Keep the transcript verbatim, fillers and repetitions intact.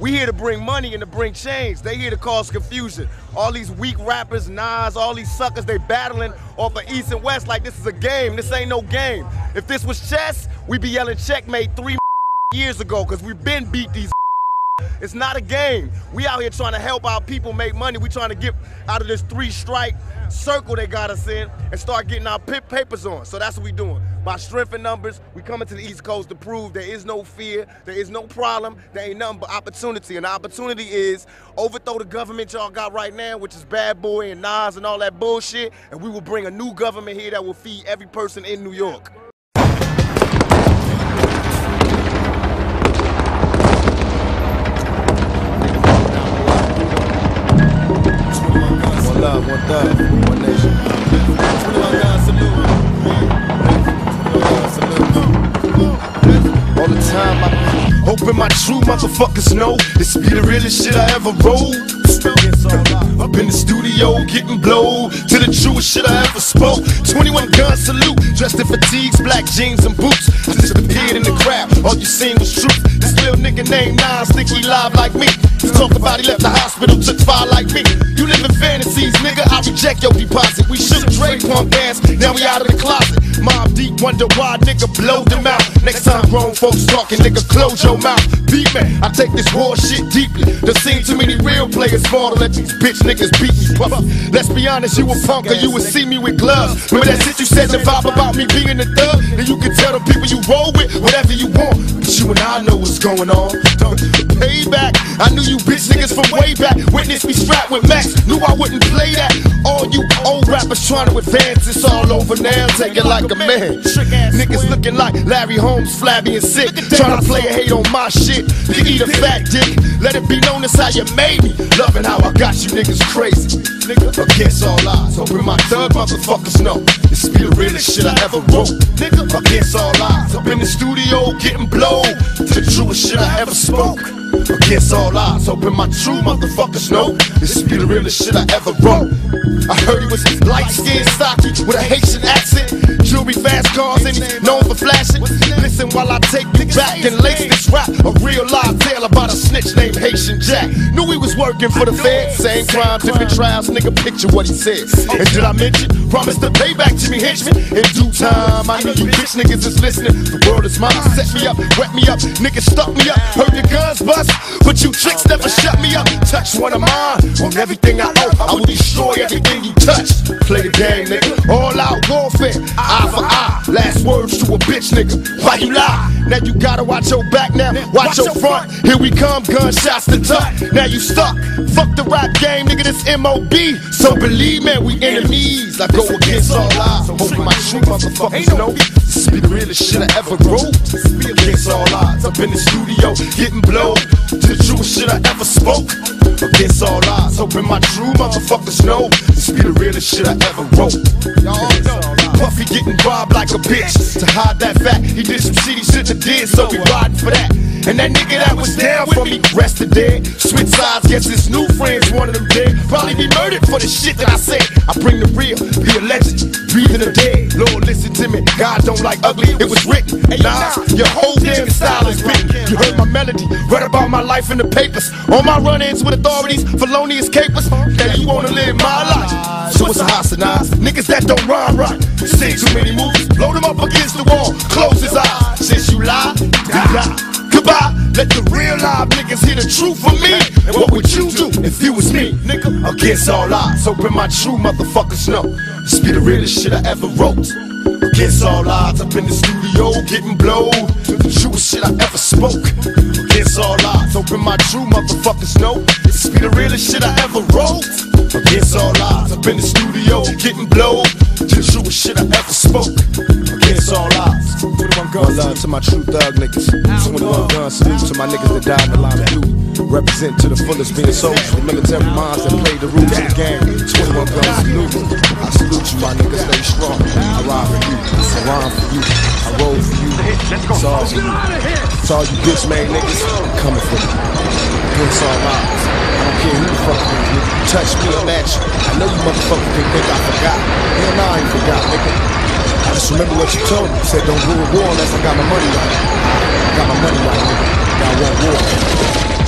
We here to bring money and to bring change. They here to cause confusion. All these weak rappers, Nas, all these suckers, they battling off of East and West like this is a game. This ain't no game. If this was chess, we'd be yelling checkmate three years ago, because we've been beat these. It's not a game. We out here trying to help our people make money. We trying to get out of this three-strike circle they got us in and start getting our pip papers on. So that's what we doing. By strength and numbers, we coming to the East Coast to prove there is no fear, there is no problem, there ain't nothing but opportunity. And the opportunity is overthrow the government y'all got right now, which is Bad Boy and Nas and all that bullshit, and we will bring a new government here that will feed every person in New York. Love, one thug, one nation. All the time I hoping my true motherfuckers know this be the realest shit I ever wrote. Up in the studio getting blowed to the truest shit I ever spoke. Twenty-one gun salute, dressed in fatigues, black jeans and boots. I just appeared in the crowd, all you seen was truth. This little nigga named Nas think he live like me. Talk about he left the hospital, took fire like me. You live in fantasies, nigga, I reject your deposit. We shook Drake pump ass, now we out of the closet. Mobb Deep wonder why, nigga, blow them out. Next time grown folks talking, nigga, close your mouth. Deep man, I take this war shit deeply. There seem too many real players fall to let these bitch niggas beat me. Puffy, let's be honest, you a punker, you would see me with gloves. Remember that shit you said, the vibe about me being a thug? Then you can tell the people you roll with whatever you want, but you and I know what's going on. Payback, I knew you You bitch niggas from way back, witness me strapped with Max, knew I wouldn't play that. All you old rappers trying to advance, it's all over now, take it like a man. Niggas looking like Larry Holmes, flabby and sick, trying to play a hate on my shit. You eat a fat dick, let it be known it's how you made me. Loving how I got you niggas crazy. Nigga, against all odds, hoping my thug motherfuckers know this be the realest shit I ever wrote. Nigga, against all odds, up in the studio getting blowed to the truest shit I ever spoke. Against all odds, hoping my true motherfuckers know this be the realest shit I ever wrote. I heard he was light-skinned, stocky, with a Haitian accent. Jewelry, fast cars, and he's known for flashing. Listen while I take you back and lace this rap, a real live tale about a snitch named Haitian Jack. Knew he was working for the feds, same crime, different trials, nigga, picture what he says. And did I mention, promise to pay back Jimmy Hitchman? In due time, I know you bitch niggas is listening. The world is mine, set me up, wet me up, niggas stuck me up, heard your guns bust. But you tricks never shut me up. Touch one of mine on everything I own, I will destroy everything you touch. Play the game, nigga. All out warfare, eye for eye. Last words to a bitch, nigga. Why you lie? Now you gotta watch your back now. Watch your front. Here we come, gunshots to tuck. Now you stuck. Fuck the rap game, nigga. This M O B So believe me, we enemies. I go against all odds. So hoping my true motherfuckers know this be the realest shit I ever wrote. Against all odds, up in the studio getting blown to the truest shit I ever spoke. Against all odds, hoping my true motherfuckers know this be the realest shit I ever wrote. Y'all know Puffy getting robbed like a bitch. To hide that fact, he did some shitty shit to did, so we riding for that. And that nigga that was down for me rested dead. Switch sides, guess his new friends, one of them dead. Probably be murdered for the shit that I said. I bring the real, be a legend, breathing the dead. Lord, listen to me, God don't like ugly, it was written. Nah, your whole damn style is written. You heard my melody, read about my life in the papers. On my run-ins with authorities, felonious capers. Now you wanna live my life, so it's a hostage. Niggas that don't rhyme right, see too many movies, blow them up against the wall, close his eyes. Since you lie, you die. Goodbye, let the real live niggas hear the truth from me. And what would you do if you was me, nigga? Against all odds, hoping my true motherfuckers know this be the realest shit I ever wrote. Against all odds, up in the studio getting blowed to the truest shit I ever spoke. Against all odds, hoping my true motherfuckers know this be the realest shit I ever wrote. Against all odds, up in the studio getting blowed to the truest shit I ever spoke. Against all odds. All love to my true thug niggas. Twenty-one gun salute to my niggas that died in the line of duty. Represent to the fullest being soldiers, the military minds that play the rules of the game. Twenty-one gun salute. I salute you, my niggas, stay strong. I ride for you, I rhyme for you, I roll for you. It's all for you. It's all you bitch made niggas. I'm coming for you. Against all odds. I don't care who the fuck you is. Touch me or match you. I know you motherfuckers think think I forgot. Hell no, I ain't forgot, nigga. I just remember what you told me. You said don't rule war unless I got my money right. I got my money right, nigga. Now I want war.